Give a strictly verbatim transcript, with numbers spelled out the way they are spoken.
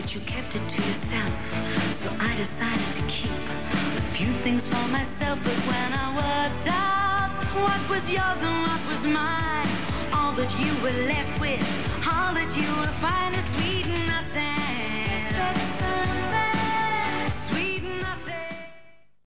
but you kept it to yourself. So I decided to keep a few things for myself. But when I worked out what was yours and what was mine, all that you were left with, all that you were finding sweet and